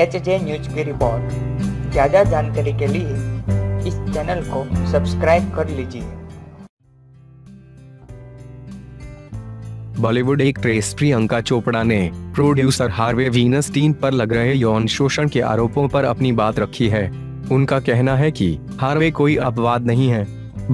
HJ news की report. ज़्यादा जानकारी के लिए इस चैनल को सब्सक्राइब कर लीजिए। बॉलीवुड एक्ट्रेस प्रियंका चोपड़ा ने प्रोड्यूसर हार्वे वीनस्टीन पर लग रहे यौन शोषण के आरोपों पर अपनी बात रखी है। उनका कहना है कि हार्वे कोई अपवाद नहीं है,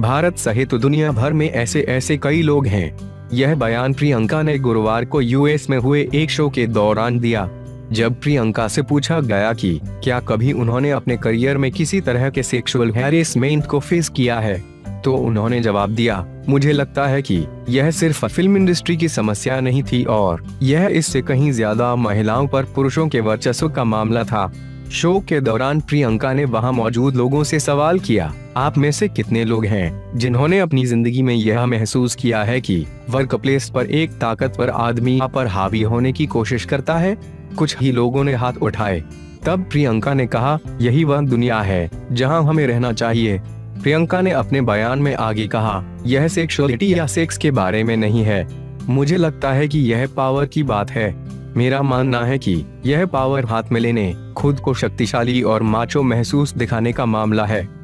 भारत सहित दुनिया भर में ऐसे कई लोग हैं। यह बयान प्रियंका ने गुरुवार को यूएस में हुए एक शो के दौरान दिया, जब प्रियंका से पूछा गया कि क्या कभी उन्होंने अपने करियर में किसी तरह के सेक्सुअल हैरेसमेंट को फेस किया है, तो उन्होंने जवाब दिया, मुझे लगता है कि यह सिर्फ फिल्म इंडस्ट्री की समस्या नहीं थी और यह इससे कहीं ज्यादा महिलाओं पर पुरुषों के वर्चस्व का मामला था। शो के दौरान प्रियंका ने वहां मौजूद लोगों से सवाल किया, आप में से कितने लोग हैं जिन्होंने अपनी जिंदगी में यह महसूस किया है कि वर्कप्लेस पर एक ताकतवर आदमी पर हावी होने की कोशिश करता है? कुछ ही लोगों ने हाथ उठाए। तब प्रियंका ने कहा, यही वह दुनिया है जहां हमें रहना चाहिए। प्रियंका ने अपने बयान में आगे कहा, यह सेक्सुअलिटी या सेक्स के बारे में नहीं है, मुझे लगता है कि यह पावर की बात है। मेरा मानना है कि यह पावर हाथ में लेने, खुद को शक्तिशाली और माचो महसूस दिखाने का मामला है।